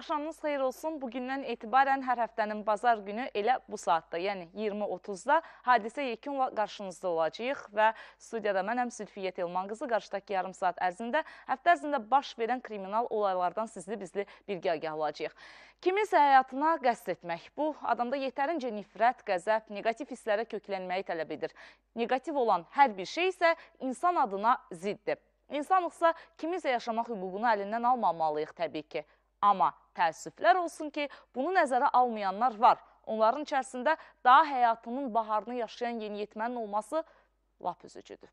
Axşamınız xeyir olsun. Bugündən etibarən hər həftənin bazar günü elə bu saatda, yəni 20:30-da hadisə yekunla qarşınızda olacağıq və studiyada mənəm Sülfiyyət Elman qızı. Qarşıdakı yarım saat ərzində, həftə ərzində baş verən kriminal olaylardan sizli bizli birgə olacağıq. Kiminsə həyatına qəsd etmək. Bu, adamda yetərincə nifrət, qəzəb, negativ hisslərə köklənməyi tələb edir. Negativ olan hər bir şey isə insan adına ziddir. İnsanlıqsa kiminsə yaşamaq hüququnu əlindən almamalıyıq təbii ki. Amma təəssüflər olsun ki, bunu nəzərə almayanlar var. Onların içərisində daha həyatının baharını yaşayan yeniyetmənin olması lap üzücüdür.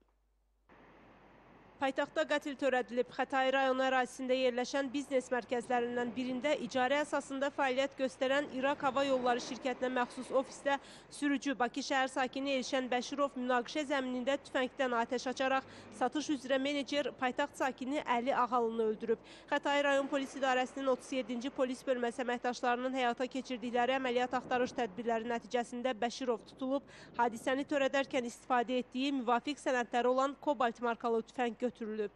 Paytaxtda qatil törədilib. Xətai rayonu ərazisində yerləşən biznes mərkəzlərindən birində icarə əsasında fəaliyyət göstərən İrak Hava Yolları şirkətinə məxsus ofisdə sürücü Bakı şəhər sakini Elşən Bəşirov münaqişə zəminində tüfəngdən atəş açaraq satış üzrə menecer paytaxt sakini Əli Ağalını öldürüb. Xətai rayon polis idarəsinin 37-ci polis bölməsi əməkdaşlarının həyata keçirdikləri əməliyyat axtarış tədbirləri nəticəsində Bəşirov tutulub, hadisəni törədərkən istifadə etdiyi müvafiq sənədləri olan kobalt markalı tüfəng götürülüb.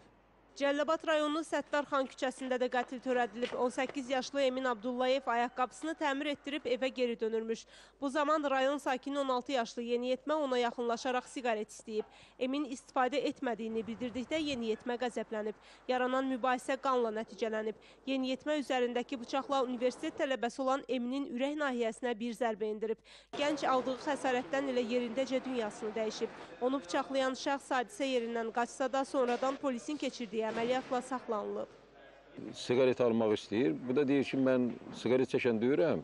Cəlilabad rayonunun Səttarxan küçəsində də qatil törədilib. 18 yaşlı Emin Abdullayev ayaqqabısını təmir etdirib evə geri dönürmüş. Bu zaman rayon sakini 16 yaşlı yeniyetmə ona yaxınlaşaraq siqaret istəyib. Emin istifadə etmədiyini bildirdikdə yeniyetmə qəzəblənib. Yaranan mübahisə qanla nəticələnib. Yeniyetmə üzərindəki bıçaqla universitet tələbəsi olan Eminin ürək nahiyəsinə bir zərbə endirib. Gənc aldığı xəsarətdən elə yerindəcə dünyasını dəyişib. Onu bıçaqlayan şəxs hadisə yerindən qaçsa da sonradan polisin keçirdiyi əməliyyatla saxlanılıb. Siqaret almaq istəyir. Bu da deyir ki, mən siqaret çəkən deyirəm.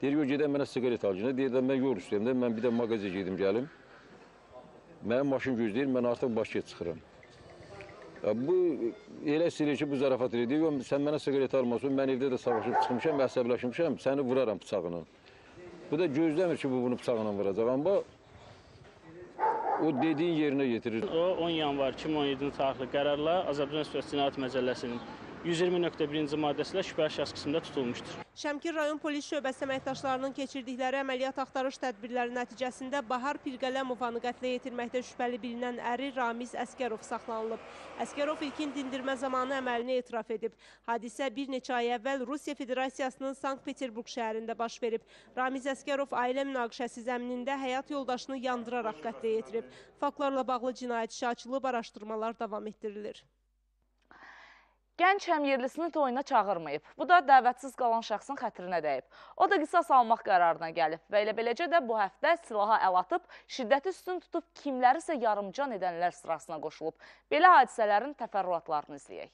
Deyir ki, gedən mənə siqaret alacağına. Deyir ki, mən yol üstəyəm. Mən bir də mağazaya gedim, gəlim. Mənim maşın gözləyir, mən artıq başqa çıxıram. Bu elə istəyir ki, bu zarafat edir. Deyir ki, sən mənə siqaret almasın, mən evdə də savaşıb çıxmışam, əsəbləşmişəm, səni vuraram bıçağına. Bu da gözləmir ki, bu bunu bıçağına vuracaq. Amma o dediğin yerine getirir. O 10 yanvar 2017-ci tarixli qərarla Azərbaycan Respublikası Cinayət Məcəlləsinin 120.1-ci maddəsi ilə şübhəli şəxs qismində tutulmuşdur. Şəmkir rayon polis şöbəsi əməkdaşlarının keçirdikləri əməliyyat axtarış tədbirləri nəticəsində Bahar Pilqələmovanı qətlə yetirməkdə şübhəli bilinən əri Ramiz Əskərov saxlanılıb. Əskərov ilkin dindirmə zamanı əməlini etiraf edib. Hadisə bir neçə ay əvvəl Rusiya Federasiyasının Sankt-Peterburq şəhərində baş verib. Ramiz Əskərov ailə münaqişəsi zəminində həyat yoldaşını yandıraraq qətlə yetirib. Faktlarla bağlı cinayət işi açılıb, araşdırmalar davam etdirilir. Gənc həmyerlisini toyuna çağırmayıb. Bu da dəvətsiz qalan şəxsin xətrinə dəyib. O da qisas almaq qərarına gəlib və elə beləcə də bu həftə silaha əl atıb, şiddəti üstün tutub, kimlərisə yarımcan edənlər sırasına qoşulub. Belə hadisələrin təfərrüatlarını izləyək.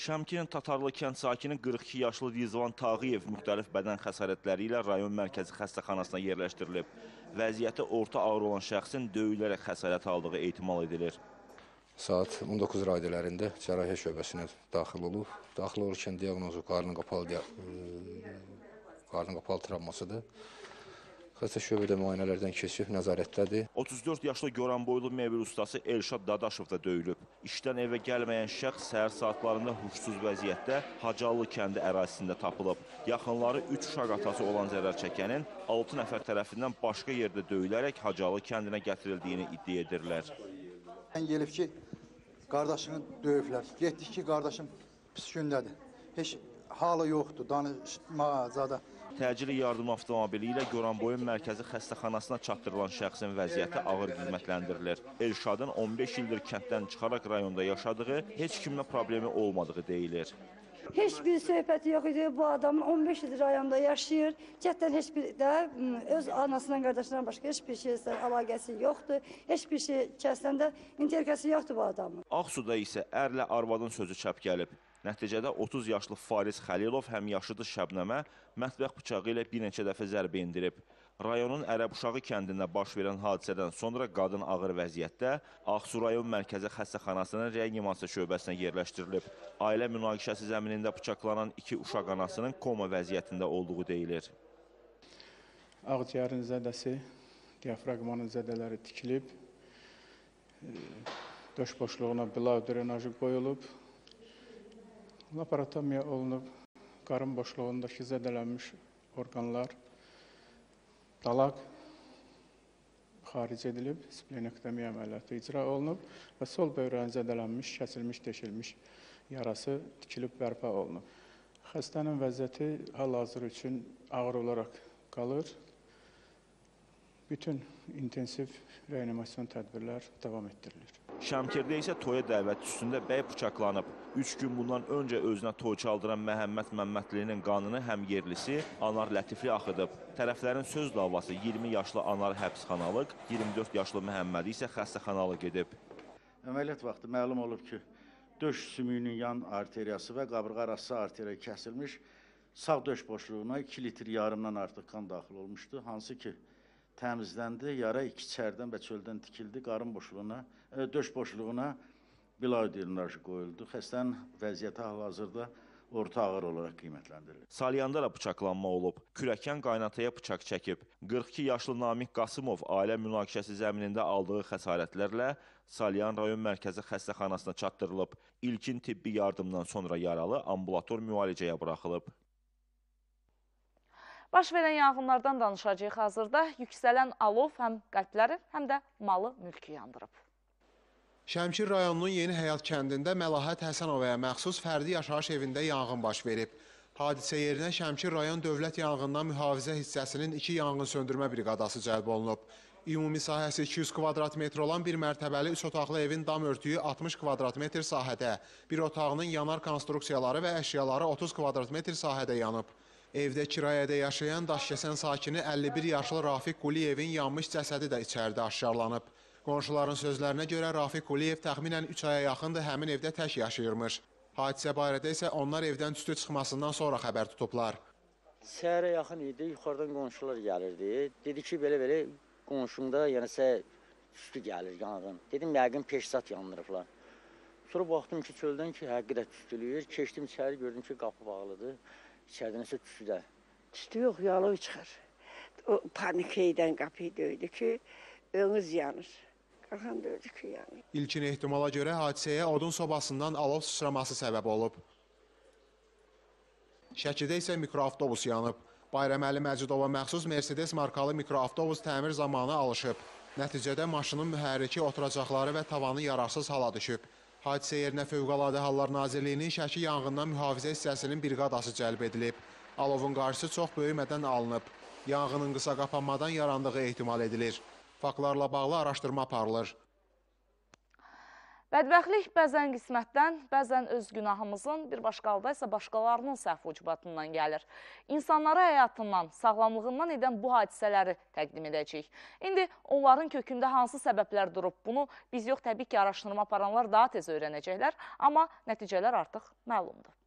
Şəmkirin Tatarlı kənd sakini 42 yaşlı Rizvan Tağıyev müxtəlif bədən xəsarətləri ilə rayon mərkəzi xəstəxanasına yerləşdirilib. Vəziyyəti orta ağır olan şəxsin döyülərək xəsarət aldığı ehtimal edilir. Saat 19 radələrində cərahiyyə şöbəsinə daxil olub. Daxil olurkən diaqnozu qarnın qapalı travmasıdır. Xəstə şöbədə müayinələrdən keçib, nəzarətdədir. 34 yaşlı görən boylu mebel ustası Elşad Dadaşov da döyülüb. İşdən evə gəlməyən şəxs səhər saatlarında huşsuz vəziyyətdə Hacallı kəndi ərazisində tapılıb. Yaxınları 3 uşaq atası olan zərər çəkənin 6 nəfər tərəfindən başqa yerdə döyülərək Hacallı kəndinə gətirildiyini iddia edirlər. Mən gelib ki, qardaşını döyüblər. Getdik ki, qardaşım pis gündədir. Heç halı yoxdur, danışmacada. Təcili yardım avtomobili ilə Goranboyun mərkəzi xəstəxanasına çatdırılan şəxsin vəziyyəti ağır qiymətləndirilir. Elşadın 15 ildir kənddən çıxaraq rayonda yaşadığı, heç kimlə problemi olmadığı deyilir. Heç bir söhbəti yox idi. Bu adam 15 ildir rayonda yaşayır. Cətdən heç bir də öz anasından, qardaşından başqa heç bir şey əlaqəsi yoxdur. Heç bir şey kəsdən də interkəsi yoxdur bu adamın. Ağsuda isə ərlə arvadın sözü çəp gəlib. Nəticədə 30 yaşlı Faris Xəlilov həmyaşıdı Şəbnəmə mətbəx bıçağı ilə bir neçə dəfə zərbə indirib. Rayonun Ərəb Uşağı kəndində baş verən hadisədən sonra qadın ağır vəziyyətdə Ağsu rayon mərkəzi xəstəxanasının reanimasiya şöbəsinə yerləşdirilib. Ailə münaqişəsi zəminində bıçaqlanan 2 uşaq anasının koma vəziyyətində olduğu deyilir. Ağciyərin zədəsi, diafraqmanın zədələri tikilib, döş boşluğuna bilav drenajı qoyulub, laparotomiya olunub, qarın boşluğundakı zədələnmiş orqanlar talaq xaric edilib, splenektomiya əməliyyatı icra olunub və sol böyrənin zədələnmiş, kəsilmiş, deşilmiş yarası tikilib bərpa olunub. Xəstənin vəziyyəti hal-hazır üçün ağır olaraq qalır. Bütün intensiv reanimasyon tədbirlər davam etdirilir. Şəmkirdə isə toya dəvət üstündə bəy bıçaqlanıb. 3 gün bundan öncə özünə toy çaldıran Məhəmməd Məmmədlinin qanını həm yerlisi Anar Lətifli axıdıb. Tərəflərin söz davası 20 yaşlı Anar həbsxanalıq, 24 yaşlı Məhəmmədi isə xəstəxanalıq edib. Əməliyyat vaxtı məlum olub ki, döş sümüyünün yan arteriyası və qabırğa arası arteriya kəsilmiş, sağ döş boşluğuna 2 litr yarımdan artıq qan daxil olmuşdu, hansı ki təmizləndi, yara iki çərdən və çöldən tikildi, qarın boşluğuna, döş boşluğuna bilaud drenajı qoyuldu. Xəstənin vəziyyəti hal-hazırda orta ağır olaraq qiymətləndirilir. Salyandara bıçaqlanma olub, kürəkən qaynataya bıçaq çəkib. 42 yaşlı Namiq Qasımov ailə münaqişəsi zəminində aldığı xəsarətlərlə Salyan rayon mərkəzi xəstəxanasına çatdırılıb. İlkin tibbi yardımdan sonra yaralı ambulator müalicəyə buraxılıb. Baş verən yanğınlardan danışacağıq hazırda. Yüksələn alov həm qəlbləri, həm də malı mülkü yandırıb. Şəmkir rayonunun Yeni Həyat kəndində Mələk Həsənovaya məxsus fərdi yaşayış evində yanğın baş verib. Hadisə yerinə Şəmkir rayon Dövlət Yanğından Mühafizə hissəsinin 2 yanğın söndürmə briqadası cəlb olunub. Ümumi sahəsi 200 kvadrat metr olan bir mərtəbəli 3 otaqlı evin dam örtüyü 60 kvadrat metr sahədə, bir otağının yanar konstruksiyaları və əşyaları 30 kvadrat metr sahədə yanıb. Evdə kirayədə yaşayan Daşkəsən sakini 51 yaşlı Rafiq Quliyevin yanmış cəsədi də içəridə aşkarlanıb. Qonşuların sözlərinə görə Rafiq Quliyev təxminən 3 aya yaxındır həmin evdə tək yaşayırmış. Hadisə barədə isə onlar evdən tüstü çıxmasından sonra xəbər tutublar. Səhərə yaxın idi, yuxarıdan qonşular gəlirdi. Dedi ki, belə-belə qonşumda tüstü gəlir yanğın. Dedim, yəqin peşsat yandırıblar. Sonra baxdım ki, çöldən ki, həqiqətən tüstülüyür. Keçdim içəri, gördüm ki, qapı bağlıdır. İçərdən isə tüstüdə. Tüstü yox, yalov çıxır. O panikdən qapıyı döydü ki, önünüz yanır. Qalxan döydü ki, yanır. İlkin ehtimala görə hadisəyə odun sobasından alov sıçraması səbəb olub. Şəkidə isə mikroavtobus yanıb. Bayraməli Məcidova məxsus Mercedes markalı mikroavtobus təmir zamanı alışıb. Nəticədə maşının mühərriki, oturacaqları və tavanı yararsız hala düşüb. Hadisə yerinə Fövqəladə Hallar Nazirliyinin Şəki Yanğından Mühafizə hissəsinin briqadası cəlb edilib. Alovun qarşısı çox böyümədən alınıb. Yanğının qısa qapanmadan yarandığı ehtimal edilir. Faktlarla bağlı araşdırma aparılır. Bədbəxtlik bəzən qismətdən, bəzən öz günahımızın, bir başqa halda isə başqalarının səhv ucbatından gəlir. İnsanları həyatından, sağlamlığından edən bu hadisələri təqdim edəcəyik. İndi onların kökündə hansı səbəblər durub, bunu biz yox, təbii ki, araşdırma aparanlar daha tez öyrənəcəklər, amma nəticələr artıq məlumdur.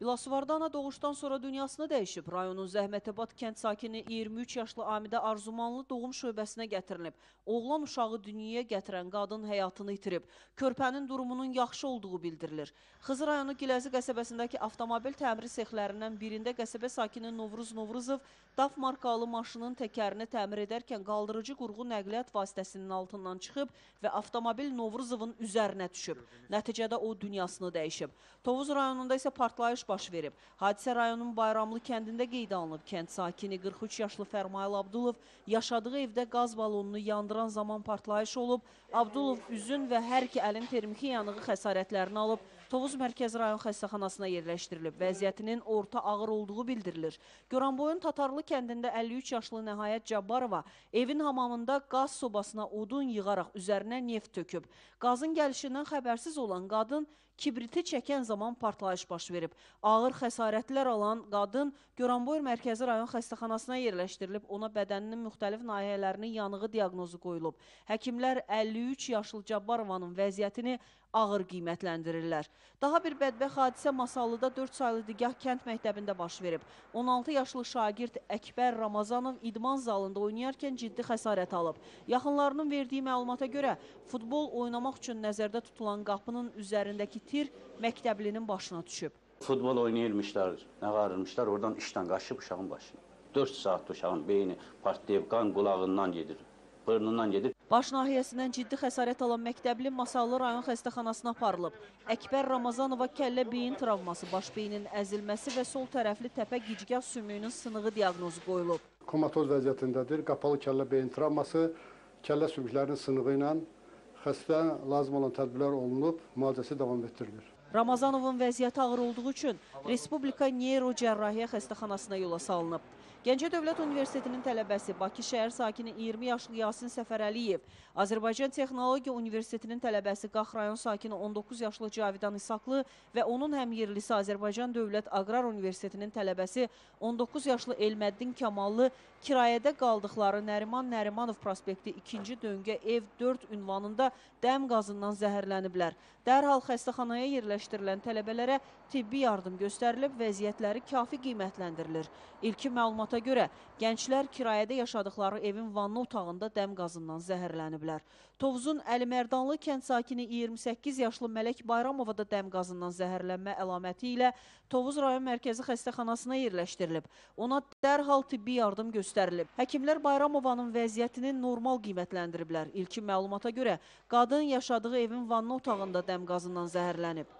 İlasuvarda ana doğuşdan sonra dünyasını dəyişib. Rayonun Zəhmətəbad kənd sakini 23 yaşlı Amida Arzumanlı doğum şöbəsinə gətirilib. Oğlan uşağı dünyaya gətirən qadın həyatını itirib. Körpənin durumunun yaxşı olduğu bildirilir. Xızı rayonu Giləzi qəsəbəsindəki avtomobil təmiri sexlərindən birində qəsəbə sakini Novruz Novruzov DAF markalı maşının təkərini təmir edərkən qaldırıcı qurğu nəqliyyat vasitəsinin altından çıxıb və avtomobil Novruzovun üzərinə düşüb. Nəticədə o dünyasını dəyişib. Tovuz rayonunda isə partlayış baş verib. Hadisə rayonun Bayramlı kəndində qeyd alınıb. Kənd sakini 43 yaşlı Fərmayıl Abdulov yaşadığı evdə qaz balonunu yandıran zaman partlayış olub. Abdulov üzün və hər iki əlin termiki yanığı xəsarətlərini alıb. Tovuz Mərkəzi rayon xəstəxanasına yerləşdirilib. Vəziyyətinin orta ağır olduğu bildirilir. Göranboyun Tatarlı kəndində 53 yaşlı Nəhayət Cabbarova evin hamamında qaz sobasına odun yığaraq üzərinə neft töküb. Qazın gəlişindən xəbərsiz olan qadın kibriti çəkən zaman partlayış baş verib. Ağır xəsarətlər alan qadın Göranboy Mərkəzi rayon xəstəxanasına yerləşdirilib. Ona bədəninin müxtəlif nahiyələrinin yanığı diaqnozu qoyulub. Həkimlər 53 yaşlı Cabbarovanın vəziyyətini ağır qiymətləndirirlər. Daha bir bədbəxt hadisə Masallıda 4 saylı digah kənd məktəbində baş verib. 16 yaşlı şagird Əkbər Ramazanov idman zalında oynayarkən ciddi xəsarət alıb. Yaxınlarının verdiyi məlumata görə futbol oynamaq üçün nəzərdə tutulan qapının üzərindəki tir məktəblinin başına düşüb. Futbol oynayırmışlar, nə qarırmışlar, oradan işdən qaçıb uşağın başına. 4 saat uşağın beyni partlayıb, qan qulağından gedir, burnundan gedir. Baş nahiyəsindən ciddi xəsarət alan məktəbli Masallı rayon xəstəxanasına aparılıb. Əkbər Ramazanova kəllə beyin travması, baş beynin əzilməsi və sol tərəfli təpə gicgah sümüyünün sınığı diaqnozu qoyulub. Komatoz vəziyyətindədir, qapalı kəllə beyin travması, kəllə sümüklərinin sınığı ilə xəstə lazım olan tədbirlər olunub, müalicəsi davam etdirilir. Ramazanovun vəziyyəti ağır olduğu üçün Respublika Neyrocərrahiyyə xəstəxanasına yola salınıb. Gəncə Dövlət Universitetinin tələbəsi, Bakı şəhər sakini 20 yaşlı Yasin Səfərəliyev, Azərbaycan Texnologiya Universitetinin tələbəsi, Qax rayon sakini 19 yaşlı Cavidan İsaqlı və onun həmyerlisi Azərbaycan Dövlət Aqrar Universitetinin tələbəsi 19 yaşlı Elməddin Kemallı kirayədə qaldıqları Nərimanov prospekti 2-ci döngə ev 4 ünvanında dəm qazından zəhərləniblər. Dərhal xəstəxanaya yerləşdirilən tələbələrə tibbi yardım göstərilib, vəziyyətləri kafi qiymətləndirilir. İlki məlumata görə gənclər kirayədə yaşadıkları evin vanna otağında dəm qazından zəhərləniblər. Tovuzun Əlimərdanlı kənd sakini 28 yaşlı Mələk Bayramova da dəm qazından zəhərlənmə əlaməti ilə Tovuz rayon mərkəzi xəstəxanasına yerləşdirilib. Ona dərhal tibbi yardım göstərilib. Həkimlər Bayramovanın vəziyyətini normal qiymətləndiriblər. İlkin məlumata görə qadın yaşadığı evin vanna otağında dəm qazından zəhərlənib.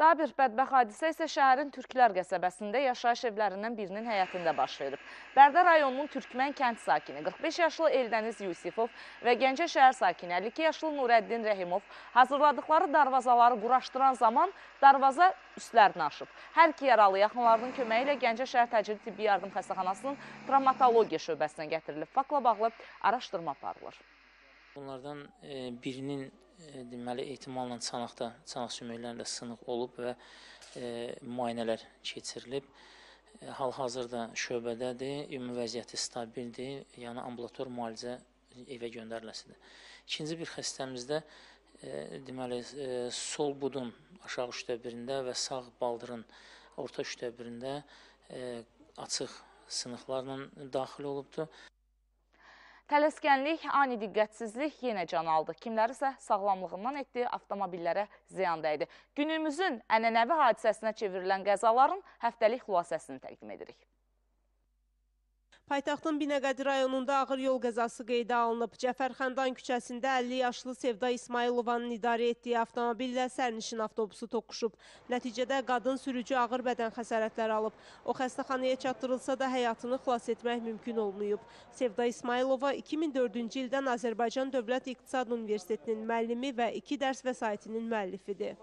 Daha bir bədbəxt hadisə isə şəhərin Türklər qəsəbəsində yaşayış evlərindən birinin həyətində baş verib. Bərdə rayonunun Türkmən kənd sakini 45 yaşlı Eldəniz Yusifov və Gəncə şəhər sakini 52 yaşlı Nurəddin Rehimov hazırladıkları darvazaları quraşdıran zaman darvaza üstlərini aşıb. Hər iki yaralı yaxınlarının köməyi ilə Gəncə şəhər təcili tibbi yardım xəstəxanasının travmatologiya şöbəsinə gətirilib. Faktla bağlı araşdırma aparılır. Bunlardan birinin deməli, ehtimalla çanaq sümüklərində sınıq olub və müayinələr keçirilib. Hal-hazırda şöbədədir, ümumi vəziyyəti stabildir, yəni ambulator müalicə evə göndəriləsidir. İkinci bir xəstəmizdə deməli, sol budun aşağı 1/3-də və sağ baldırın orta 1/3-də açıq sınıqlarla daxil olubdur. Tələskənlik, ani diqqətsizlik yenə can aldı. Kimlərisə sağlamlığından etdiyi avtomobillərə ziyan dəydi. Günümüzün ənənəvi hadisəsinə çevrilən qəzaların həftəlik xülasəsini təqdim edirik. Paytaxtın Binəqədi rayonunda ağır yol qəzası qeydə alınıb. Cəfərxandan küçəsində 50 yaşlı Sevda İsmaylovanın idarə etdiyi avtomobillə sərnişin avtobusu toqquşub. Nəticədə qadın sürücü ağır bədən xəsarətləri alıb. O xəstəxanaya çatdırılsa da həyatını xilas etmək mümkün olmayıb. Sevda İsmaylova 2004-cü ildən Azərbaycan Dövlət İqtisad Universitetinin müəllimi və 2 dərs vəsaitinin müəllifidir.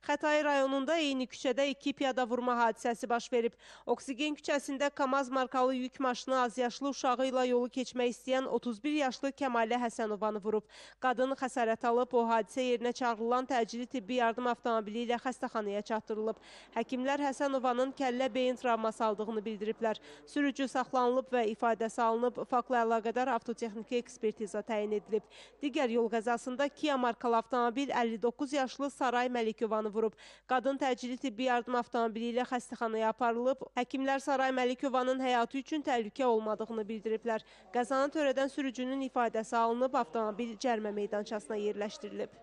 Xətai rayonunda eyni küçədə 2 piyada vurma hadisəsi baş verib. Oksigen küçəsində Kamaz markalı yük maşını azyaşlı uşağı ilə yolu keçmək istəyən 31 yaşlı Kəmali Həsənovanı vurub. Qadın xəsarət alıb, o hadisə yerinə çağırılan təcili tibbi yardım avtomobili ilə xəstəxanaya çatdırılıb. Həkimlər Həsənovanın kəllə beyin travması aldığını bildiriblər. Sürücü saxlanılıb və ifadəsi alınıb, faktla əlaqədar avtotexniki ekspertiza təyin edilib. Digər yol qəzasında Kia markalı avtomobil 59 yaşlı Sara Məlikovanı vurub. Qadın təcili tibbi yardım avtomobili ilə xəstəxanaya aparılıb. Həkimlər Sara Məlikovanın həyatı üçün təhlükə olmadığını bildiriblər. Qəzanı törədən sürücünün ifadəsi alınıb, avtomobil cərimə meydançasına yerləşdirilib.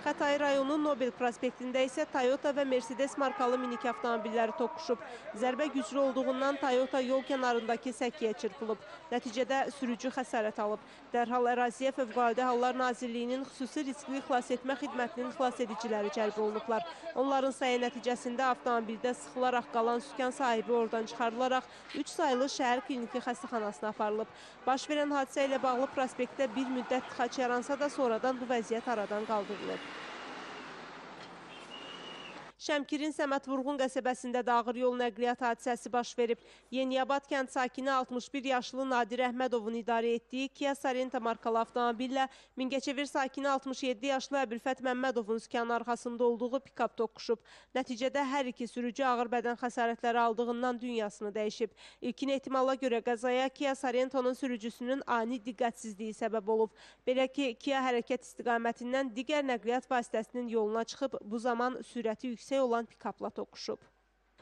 Xətai rayonunun Nobel prospektində isə Toyota və Mercedes markalı minik avtomobilləri toqquşub. Zərbə güclü olduğundan Toyota yol kənarındakı səkiyə çırpılıb. Nəticədə sürücü xəsarət alıb. Dərhal əraziyə Fövqəladə Hallar Nazirliyinin xüsusi riskli xilas etmə xidmətinin xilas ediciləri cəlb olunublar. Onların sayı nəticəsində avtomobildə sıxılaraq qalan sükan sahibi oradan çıxarılaraq 3 saylı şəhər kliniki xəstəxanasına aparılıb. Baş verən hadisə ilə bağlı prospektdə bir müddət tıxac yaransa da sonradan bu vəziyyət aradan qaldırılıb. Şəmkirin Səməd Vurğun qəsəbəsində də ağır yol nəqliyyat hadisəsi baş verib. Yeniyabad kənd sakini 61 yaşlı Nadir Əhmədovun idarə etdiyi Kia Sorento markalı avtomobillə Mingəçevir sakini 67 yaşlı Əbülfət Məmmədovun sükanı arxasında olduğu pikap toqquşub. Nəticədə hər iki sürücü ağır bədən xəsarətləri aldığından dünyasını dəyişib. İlkin ehtimala görə qəzaya Kia Sorentonun sürücüsünün ani diqqətsizliyi səbəb olub. Belə ki, Kia hərəkət istiqamətindən digər nəqliyyat vasitəsinin yoluna çıxıb, bu zaman sürəti yüksək olan pikapla toqquşub.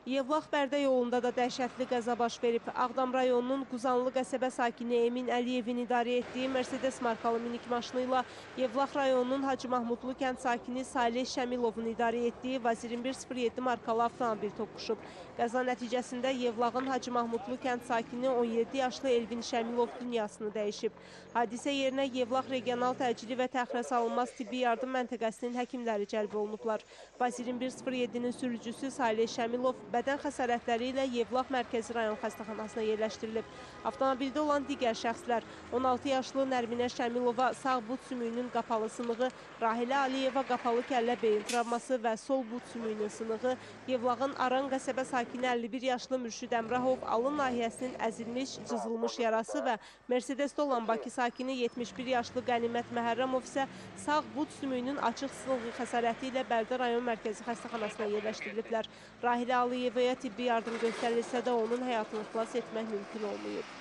Yevlax-Bərdə yolunda da dəhşətli qəza baş verib. Ağdam rayonunun Quzanlı qəsəbə sakini Emin Əliyevin idarə etdiyi Mercedes markalı minik maşını ilə Yevlax rayonunun Hacı Mahmudlu kənd sakini Salih Şəmilovun idarə etdiyi Vaz 2107 markalı avtomobil toqquşub. Qəza nəticəsində Yevlaxın Hacı Mahmudlu kənd sakini 17 yaşlı Elvin Şəmilov dünyasını dəyişib. Hadisə yerinə Yevlax regional təcili və təxirə salınmaz tibbi yardım məntəqəsinin həkimləri cəlb olunublar. Vaz 2107-nin sürücüsü Salih Şəmilov bədən xəsarətləri ilə Yevlax Mərkəzi rayon xəstəxanasına yerləşdirilib. Avtomobildə olan digər şəxslər 16 yaşlı Nərminə Şəmilova sağ but sümüyünün qapalı sınığı, Rahilə Aliyeva qapalı kəllə beyin travması və sol but sümüyünün sınığı, Yevlaxın Aran qəsəbə sakini 51 yaşlı Mürşid Əmrahov alın nahiyəsinin əzilmiş, cızılmış yarası və Mercedesdə olan Bakı sakini 71 yaşlı Qənimət Məhərrəmov isə sağ but sümüyünün açıq sınığı xəsarəti ilə Bəldə rayon mərkəzi xəstəxanasına yerləşdiriliblər. Rahilə Aliyevaya tibbi yardım göstərilsə də onun həyatını xilas etmək mümkün olmayıb.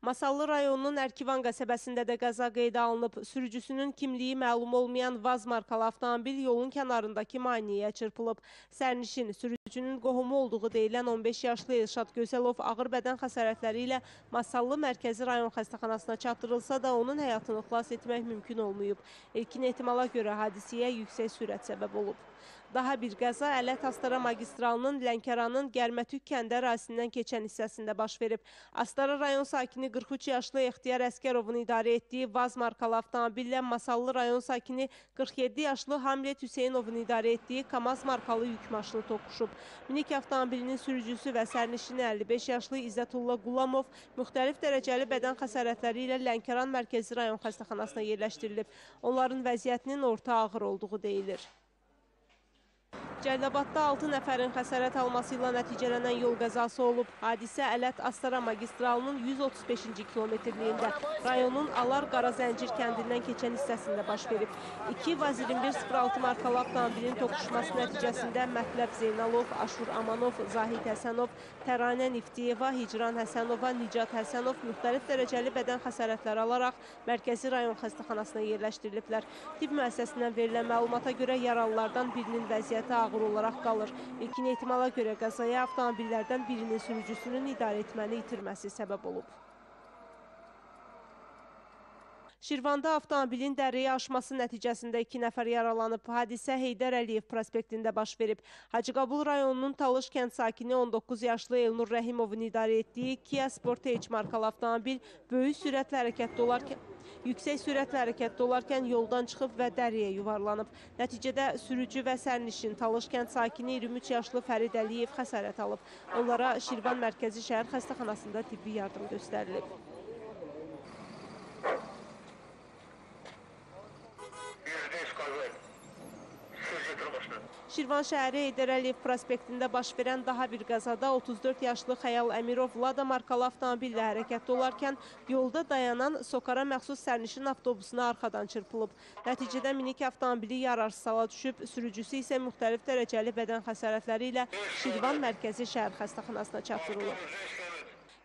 Masallı rayonunun Ərkivan qəsəbəsində də qəza qeydə alınıb. Sürücüsünün kimliyi məlum olmayan Vaz markalı avtomobil yolun kənarındakı mayniyyə çırpılıb. Sərnişin sürücünün qohumu olduğu deyilən 15 yaşlı Elşad Gözəlov ağır bədən xəsarətləri ilə Masallı mərkəzi rayon xəstəxanasına çatdırılsa da onun həyatını xilas etmək mümkün olmayıb. İlkin ehtimala görə hadisəyə yüksək sürət səbəb olub. Daha bir qəza Ələt-Astara magistralının Lənkəranın Gərmətük kəndi ərazisindən keçən hissəsində baş verib. Astara rayon sakini 43 yaşlı Ixtiyar Əskərovun idarə etdiyi Vaz markalı avtomobillə Masallı rayon sakini 47 yaşlı Hamlet Hüseynovun idarə etdiyi Kamaz markalı yük maşını toqquşub. Minik avtomobilinin sürücüsü və sərnişini 55 yaşlı İzzətullah Qulamov müxtəlif dərəcəli bədən xəsarətləri ilə Lənkəran mərkəzi rayon xəstəxanasına yerləşdirilib. Onların vəziyyətinin orta ağır olduğu deyilir. Cəlilabadda 6 nəfərin xəsarət alması ilə nəticələnən yol qəzası olub. Hadisə Ələt-Astara magistralının 135-ci kilometrliyində rayonun Alar-Qara Zəncir kəndindən keçən hissəsində baş verib. 2 Vaz 2106 markalı avtomobilin toqquşması nəticəsində Mətləb Zeynalov, Aşur Amanov, Zahid Həsənov, Təranə Niftiyeva, Hicran Həsənova, Nicat Həsənov müxtəlif dərəcəli bədən xəsarətləri alaraq mərkəzi rayon xəstəxanasına yerləşdiriliblər. Tibb müəssisəsindən verilən məlumata görə yaralılardan birinin vəziyyəti ağır olaraq qalır. İlkin ehtimala görə qəzaya avtomobillərdən birinin sürücüsünün idarə etməni itirməsi səbəb olub. Şirvanda avtomobilin dərəyə aşması nəticəsində 2 nəfər yaralanıb. Hadisə Heydər Əliyev prospektində baş verib. Hacıqabul rayonunun Talış kənd sakini 19 yaşlı Elnur Rəhimovun idarə etdiyi Kia Sportage markalı avtomobil yüksək sürətlə hərəkətdə olarkən yoldan çıxıb və dərəyə yuvarlanıb. Nəticədə sürücü və sərnişin Talış kənd sakini 23 yaşlı Fərid Əliyev xəsarət alıb. Onlara Şirvan Mərkəzi Şəhər Xəstəxanasında tibbi yardım göstərilib. Şirvan şəhəri Heydər Əliyev prospektində baş verən daha bir qəzada 34 yaşlı Xəyal Əmirov Lada markalı avtomobillə hərəkətdə olarkən yolda dayanan Sokara məxsus sərnişin avtobusuna arxadan çırpılıb. Nəticədə minik avtomobili yararsız hala düşüb, sürücüsü isə müxtəlif dərəcəli bədən xəsarətləri ilə Şirvan Mərkəzi Şəhər Xəstəxanasına çatdırılıb.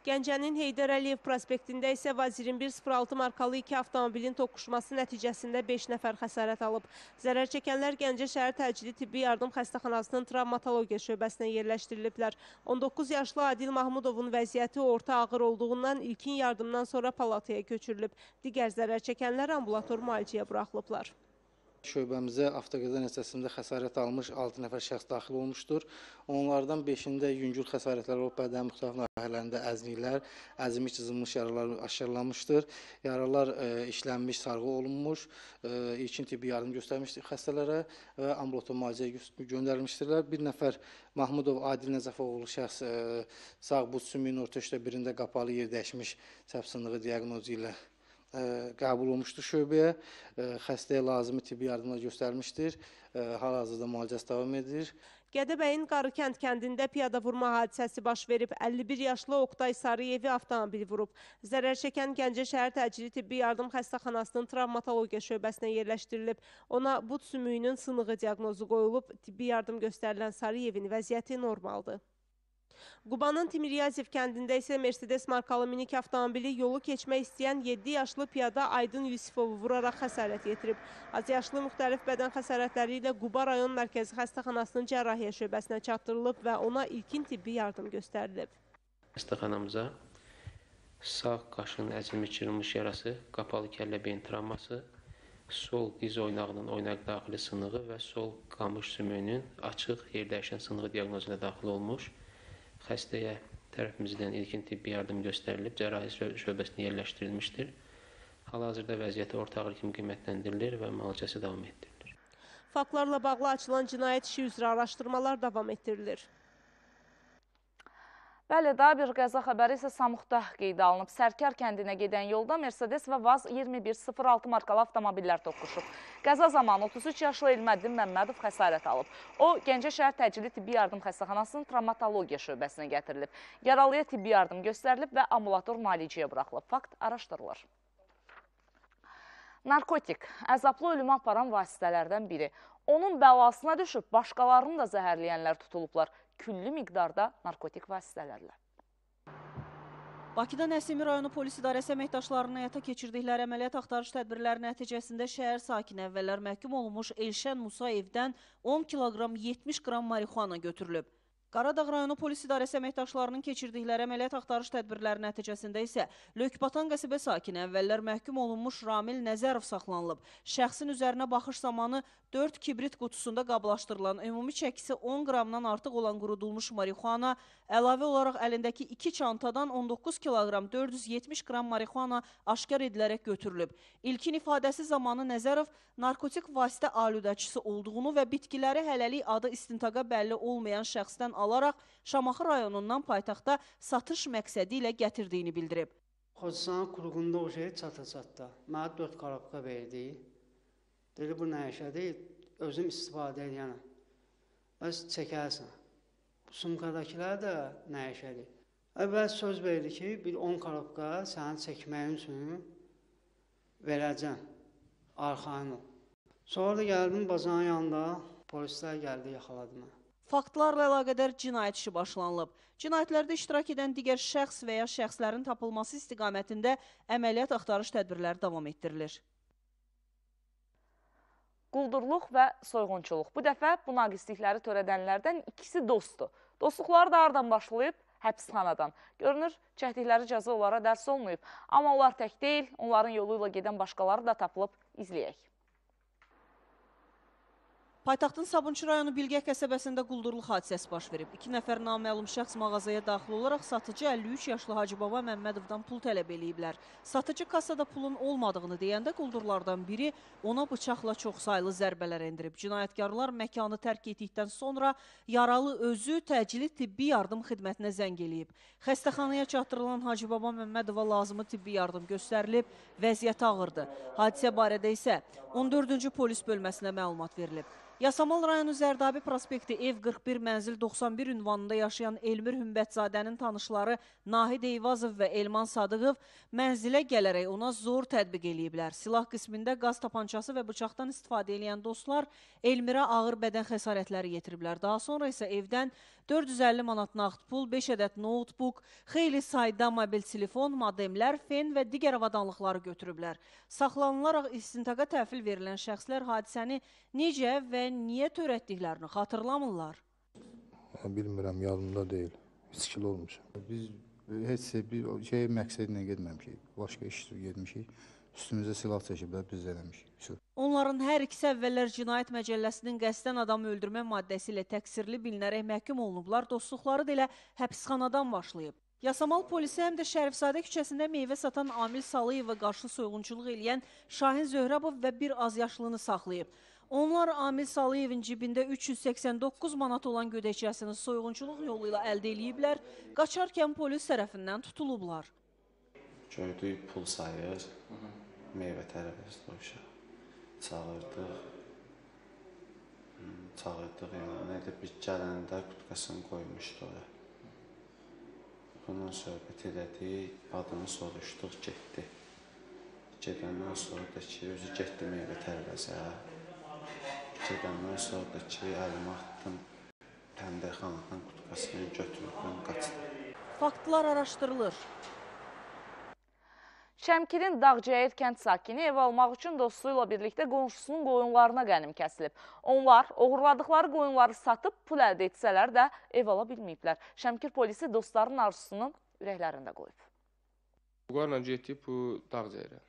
Gəncənin Heydər Əliyev prospektində isə Vaz 2106 markalı 2 avtomobilin toqquşması nəticəsində 5 nəfər xəsarət alıb. Zərər çəkənlər Gəncə Şəhər Təcili Tibbi Yardım Xəstəxanasının travmatologiya şöbəsinə yerləşdiriliblər. 19 yaşlı Adil Mahmudovun vəziyyəti orta ağır olduğundan ilkin yardımdan sonra palataya köçürülüb. Digər zərər çəkənlər ambulator müalicəyə buraxılıblar. Şöbəmizə avtoqəza nəticəsində xəsarət almış 6 nəfər şəxs daxil olmuşdur. Onlardan 5-də yüngül xəsarətlər olub, bədən müxtəlif nahiyələrində əzliklər, əzilmiş, cızılmış yaralar aşkarlanmışdır. Yaralar işlənmiş, sarğı olunmuş, ilkin tibbi yardım göstərmişdir xəstələrə və ambulator müalicəyə göndərilmişdirlər. Bir nəfər Mahmudov Adil Nəcəfoğlu şəxs sağ but sümüyünün orta üçdə birində qapalı yer dəyişmiş çəp sınığı diaqnozu ilə qəbul olmuşdur şöbəyə, xəstəyə lazımi tibbi yardımlar göstərmişdir, hal-hazırda müalicəsi davam edir. Gədəbəyin Qarıkənd kəndində piyada vurma hadisəsi baş verib. 51 yaşlı Oqtay Sarıyevi avtomobili vurub. Zərər çəkən Gəncə Şəhər Təcili Tibbi Yardım Xəstəxanasının travmatologiya şöbəsinə yerləşdirilib. Ona but sümüyünün sınığı diaqnozu qoyulub. Tibbi yardım göstərilən Sarıyevin vəziyyəti normaldır. Qubanın Timir-Yaziv kəndində isə Mercedes markalı minik avtomobili yolu keçmək istəyən 7 yaşlı piyada Aydın Yusifovu vuraraq xəsarət yetirib. Az yaşlı müxtəlif bədən xəsarətləri ilə Quba rayon mərkəzi xəstəxanasının cərrahiyyə şöbəsinə çatdırılıb və ona ilkin tibbi yardım göstərilib. Xəstəxanamıza sağ qaşın əzilmiş çırılmış yarası, qapalı kəllə beyin travması, sol diz oynağının oynaq daxili sınığı və sol qamış sümüyünün açıq yerdəyişən sınığı diaqnozuna daxil olmuş. Xəstəyə tərəfimizdən ilkin tibbi yardım göstərilib, cərrahi şöbəsinə yerləşdirilmişdir. Hal-hazırda vəziyyəti orta ağır kimi qiymətləndirilir və müalicəsi davam etdirilir. Faktlarla bağlı açılan cinayət işi üzrə araşdırmalar davam etdirilir. Bəli, daha bir qəza xəbəri isə Samuqda qeydə alınıb. Sərkar kəndinə gedən yolda Mercedes və Vaz 2106 markalı avtomobillər toqquşub. Qəza zamanı 33 yaşlı Elməddin Məmmədov xəsarət alıb. O, Gəncə şəhər təcili tibbi yardım xəstəxanasının travmatologiya şöbəsinə gətirilib. Yaralıya tibbi yardım göstərilib və ambulator müalicəyə buraxılıb. Fakt araşdırılır. Narkotik, əzablı ölümə aparan vasitələrdən biri. Onun bəlasına düşüb, başqalarını da zəhərləyənlər tutulublar. Küllü miqdarda narkotik vasitələrlə. Bakıda Nəsimi rayonu polis idarəsi əməkdaşlarının həyata keçirdikləri əməliyyat axtarış tədbirləri nəticəsində şəhər sakini əvvəllər məhkum olmuş Elşən Musayevdən 10 kiloqram 70 qram marixuana götürülüb. Qaradağ rayonu polis idarəsi əməkdaşlarının keçirdikləri əməliyyat axtarış tədbirləri nəticəsində isə Lökbatan qəsəbə sakini əvvəllər məhkum olunmuş Ramil Nəzərov saxlanılıb. Şəxsin üzərinə baxış zamanı 4 kibrit qutusunda qablaşdırılan ümumi çəkisi 10 qramdan artıq olan qurudulmuş marixuana, əlavə olaraq əlindəki 2 çantadan 19 kiloqram 470 qram marixuana aşkar edilərək götürülüb. İlkin ifadəsi zamanı Nəzərov narkotik vasitə alüdəçisi olduğunu və bitkiləri hələlik adı istintaqa bəlli olmayan şəxsdən alaraq Şamaxı rayonundan paytaxta satış məqsədi ilə gətirdiyini bildirib. Xocasanın klubunda o şey çatı-çatda. Mənə 4 qarabqa verdi. Dedi, bu nə işə deyil, özüm istifadə edəyənəm. Öz çəkərsən. Sumqadakilər də nə işə deyil. Əvvəl söz verdi ki, bir 10 qarabqa səni çəkməyin üçün verəcəm. Arxanı. Sonra da gəldim bazanın yanında, polislər gəldi, yaxaladı mən. Faktlarla əlaqədar cinayət işi başlanılıb. Cinayətlərdə iştirak edən digər şəxs və ya şəxslərin tapılması istiqamətində əməliyyat axtarış tədbirləri davam etdirilir. Quldurluq və soyğunçuluq. Bu dəfə bu naqislikləri törədənlərdən ikisi dostdur. Dostluqları da aradan başlayıb həbsxanadan. Görünür, çəkdikləri cəza onlara dərs olmayıb. Amma onlar tək deyil, onların yolu ilə gedən başqaları da tapılıb. İzləyək. Paytaxtın Sabunçu rayonu Bilgək qəsəbəsində quldurluq hadisəsi baş verib. 2 nəfər naməlum şəxs mağazaya daxil olaraq satıcı 53 yaşlı Hacı Baba Məmmədovdan pul tələb eləyiblər. Satıcı kasada pulun olmadığını deyəndə quldurlardan biri ona bıçaqla çoxsaylı zərbələr endirib. Cinayətkarlar məkanı tərk etdikdən sonra yaralı özü təcili tibbi yardım xidmətinə zəng eləyib. Xəstəxanaya çatdırılan Hacı Baba Məmmədova lazımı tibbi yardım göstərilib, vəziyyət ağırdı. Hadisə barədə isə 14-cü polis bölməsinə məlumat verilib. Yasamal rayonu Zərdabi prospekti ev 41 mənzil 91 ünvanında yaşayan Elmir Hümbətzadənin tanışları Nahid Eyvazov və Elman Sadıqov mənzilə gələrək ona zor tətbiq eləyiblər. Silah qismində qaz tapançası və bıçaqdan istifadə edən dostlar Elmirə ağır bədən xəsarətləri yetiriblər. Daha sonra isə evdən 450 manat nağd pul, 5 ədəd notebook, xeyli sayda mobil telefon, modemlər, fen və digər avadanlıqları götürüblər. Saxlanılaraq istintaqa təhvil verilən şəxslər hadisəni necə və niyə törətdiklərini xatırlamırlar? Bilmirəm, yadımda deyil. İskil olmuşam. Biz heç şey məqsədinə getməmişik. Başqa iş getmişik. Üstümüzə silah çəkiblər, biz eləmişik. Onların hər ikisi əvvəllər Cinayət Məcəlləsinin qəsdən adam öldürmə maddəsi ilə təqsirli bilinərək məhkum olunublar. Dostluqları da elə həbsxanadan başlayıb. Yasamal polisi həm də Şərifzadə küçəsində meyvə satan Amil Salıyeva qarşı soyğunçuluq eləyən Şahin Zöhrəbov və bir az yaşlını saxlayıb. Onlar Amil Salıyevin cibində 389 manat olan gödəkçəsini soyğunçuluq yolu ilə əldə eləyiblər, qaçarkən polis tərəfindən tutulublar. Gördüyü pul sayır, meyvə tərəfəsi doyuşa. Çağırdıq, nədir, bir gələndə qutqasını qoymuşdu oraya. Bundan söhbət elədik, adını soruşduq, getdi. Gedəndən sonra da ki, özü getdi meyvə tərvəzə. Gedəndən sonra da ki, əlimi atdım, pəndəxanadan qutqasını götürübdən qaçdım. Faktlar araşdırılır. Şəmkirin Dağcəyir kənd sakini ev almaq üçün dostuyla birlikdə qonşusunun qoyunlarına qənim kəsilib. Onlar oğurladıqları qoyunları satıb pul əldə etsələr də ev ala bilməyiblər. Şəmkir polisi dostların arzusunu ürəklərində qoyub. Vuqarla getdik bu Dağcəyirə.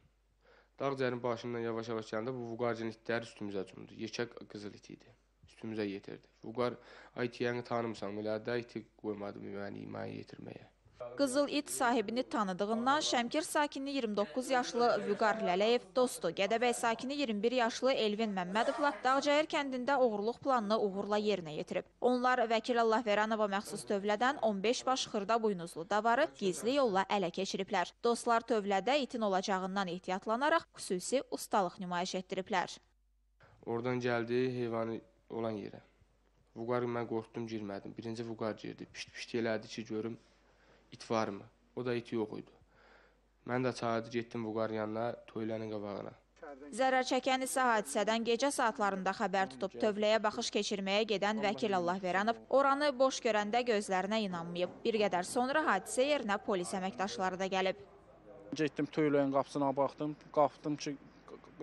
Dağcəyirin başından yavaş-yavaş gələndə bu Vuqarcın itləri üstümüzə cümdü. Yekək qızıl iti idi. Üstümüzə yetirdi. Vuqar, ay tiyəni tanımsam, elədə iti qoymadı məni yetirməyə. Qızıl İt sahibini tanıdığından Şəmkir sakini 29 yaşlı Vüqar Lələyev dostu, Gədəbəy sakini 21 yaşlı Elvin Məmmədovla Dağcayır kəndində oğurluq planını uğurla yerinə yetirib. Onlar vəkil Allahveranova məxsus tövlədən 15 baş xırda buynuzlu davarı gizli yolla ələ keçiriblər. Dostlar tövlədə itin olacağından ehtiyatlanarak xüsusi ustalıq nümayiş etdiriblər. Oradan gəldi heyvanı olan yerə. Vüqarı mən qorxdum, girmədim. Birinci Vüqar girdi. Pişt-pişt elədi ki, görüm it varmı? O da it yox idi. Mən də çağırdı, getdim Vüqarın yanına, tövlənin qabağına. Zərər çəkən isə hadisədən gecə saatlarında xəbər tutub. Tövləyə baxış keçirməyə gedən vəkil Allahveranov oranı boş görəndə gözlərinə inanmayıb. Bir qədər sonra hadisə yerinə polis əməkdaşları da gəlib. Getdim tövləyin qapısına baxdım, qalxdım ki,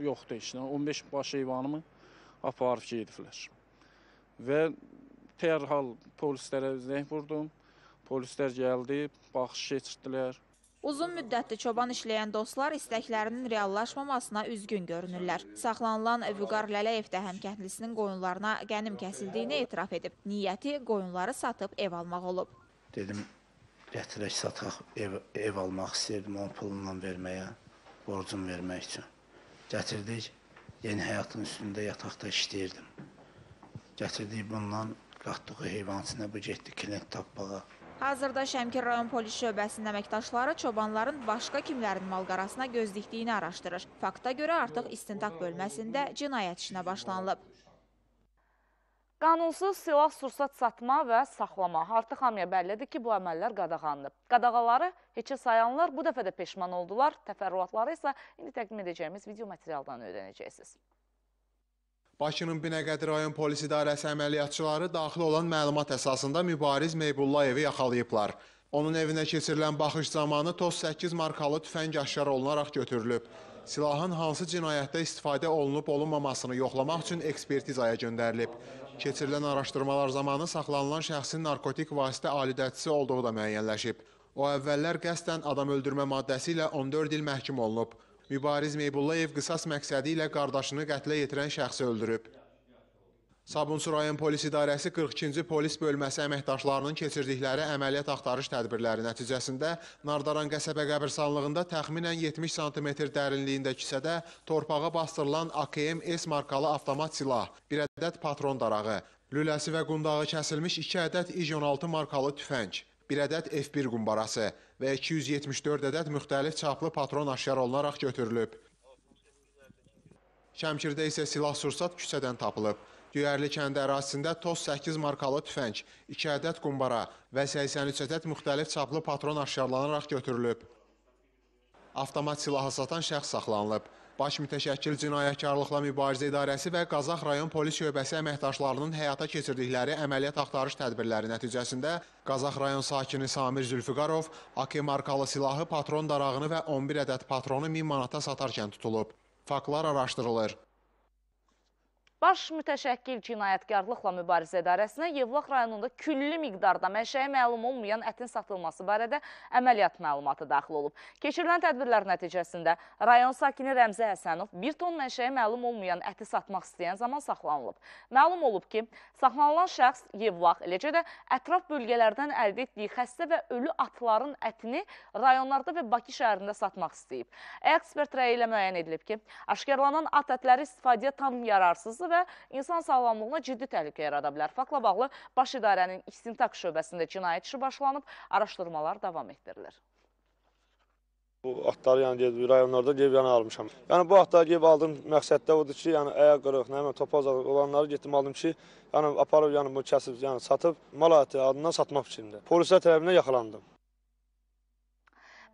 yoxdur işinə. 15 baş heyvanımı aparıb gediblər. Və dərhal polislərə zəng vurdum. Polislər gəldi, baxış keçirdilər. Uzun müddətli çoban işləyən dostlar istəklərinin reallaşmamasına üzgün görünürlər. Saxlanılan Vüqar Lələyev də həmkəndlisinin qoyunlarına qənim kəsildiyini etiraf edib. Niyyəti qoyunları satıb ev almaq olub. Dedim, gətirək sataq, ev almaq istəyirdim, onun pulundan verməyə, borcum vermək üçün. Gətirdik, yeni həyatın üstündə yataqda işləyirdim. Gətirdiyi bundan qatdığı heyvan içində bu getdi klient tapmağa. Hazırda Şəmkir rayon polis şöbəsinin əməkdaşları çobanların başqa kimlərin malqarasına göz dikdiyini araşdırır. Fakta görə artıq istintaq bölməsində cinayət işinə başlanılıb. Qanunsuz silah-sursat satma və saxlama. Artıq hamıya bəllidir ki, bu əməllər qadağandır. Qadağaları heçə sayanlar bu dəfə də peşman oldular. Təfərrüatları isə indi təqdim edəcəyimiz video materialdan öyrənəcəksiniz. Bakının Binəqədi rayon polis idarəsi əməliyyatçıları daxil olan məlumat əsasında Mübariz Meybullayevi yaxalayıblar. Onun evinə keçirilən baxış zamanı TOS 8 markalı tüfəng aşkar olunaraq götürülüb. Silahın hansı cinayətdə istifadə olunub-olunmamasını yoxlamaq üçün ekspertizaya göndərilib. Keçirilən araşdırmalar zamanı saxlanılan şəxsin narkotik vasitə alidətçisi olduğu da müəyyənləşib. O əvvəllər qəsdən adam öldürmə maddəsi ilə 14 il məhkum olunub. Mübariz Meybullayev qisas məqsədi ilə qardaşını qətlə yetirən şəxsi öldürüb. Sabunçu rayon polis idarəsi 42-ci polis bölməsi əməkdaşlarının keçirdikləri əməliyyat axtarış tədbirləri nəticəsində Nardaran qəsəbə qəbirstanlığında təxminən 70 sm dərinliyində kisədə torpağa bastırılan AKM-S markalı avtomat silah, bir ədəd patron darağı, lüləsi və qundağı kəsilmiş 2 ədəd İ-16 markalı tüfəng, bir ədəd F1 qumbarası və 274 ədəd müxtəlif çaplı patron aşkar olunaraq götürülüb. Şəmkirdə isə silah-sursat küçədən tapılıb. Göyərli kəndi ərazisində TOS 8 markalı tüfəng, 2 ədəd qumbara və 83 ədəd müxtəlif çaplı patron aşkarlanaraq götürülüb. Avtomat silahı satan şəxs saxlanılıb. Baş mütəşəkkil cinayətkarlıqla mübarizə idarəsi və Qazax rayon polis şöbəsi əməkdaşlarının həyata keçirdikləri əməliyyat axtarış tədbirləri nəticəsində Qazax rayon sakini Samir Zülfüqarov AK markalı silahı, patron darağını və 11 ədəd patronu 1000 manata satarkən tutulub. Faktlar araşdırılır. Baş mütəşəkkil cinayətkarlıqla mübarizə idarəsinə Yevlax rayonunda küllü miqdarda mənşəyi məlum olmayan ətin satılması barədə əməliyyat məlumatı daxil olub. Keçirilən tədbirlər nəticəsində rayon sakini Rəmzi Həsənov bir ton mənşəyi məlum olmayan əti satmaq istəyən zaman saxlanılıb. Məlum olub ki, saxlanılan şəxs Yevlax, eləcə də ətraf bölgələrdən əldə etdiyi xəstə və ölü atların ətini rayonlarda və Bakı şəhərində satmaq istəyib. Ekspert rəyi ilə müəyyən edilib ki, aşkarlanan at ətləri istifadəyə tam yararsızdır və insan sağlamlığına ciddi təhlükə yarada bilər. Faktla bağlı baş idarənin istintaq şöbəsində cinayət işi başlanıb, araşdırmalar davam etdirilir. Bu atları rayonlarda qeybiyyana almışam. Yəni bu atları qeyb aldığım məqsəddə odur ki, əyək qırıq, topaz olanları getdim aldım ki, aparıb, kəsib, satıb, mal əti adından satmaq fikrində. Polislər tərəfindən yaxalandım.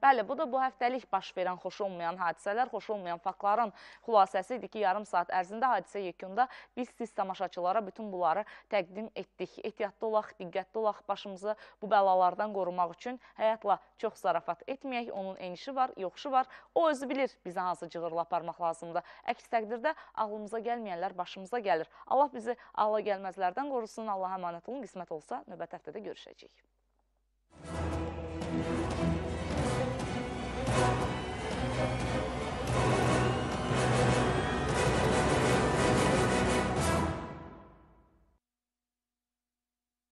Bəli, bu da bu həftəlik baş verən xoş olmayan hadisələr, xoş olmayan faktların xülasəsi idi ki, yarım saat ərzində hadisə yekunda biz siz tamaşaçılara bütün bunları təqdim etdik. Ehtiyatlı olaq, diqqətli olaq, başımızı bu bəlalardan qorumaq üçün həyatla çox zarafat etməyək. Onun enişi var, yoxuşu var. O özü bilir bizə hansı cığırla aparmaq lazımdır. Əks təqdirdə ağlımıza gəlməyənlər başımıza gəlir. Allah bizi ağla gəlməzlərdən qorusun. Allaha əmanət olun. Qismət olsa növbət həftədə görüşəcəyik.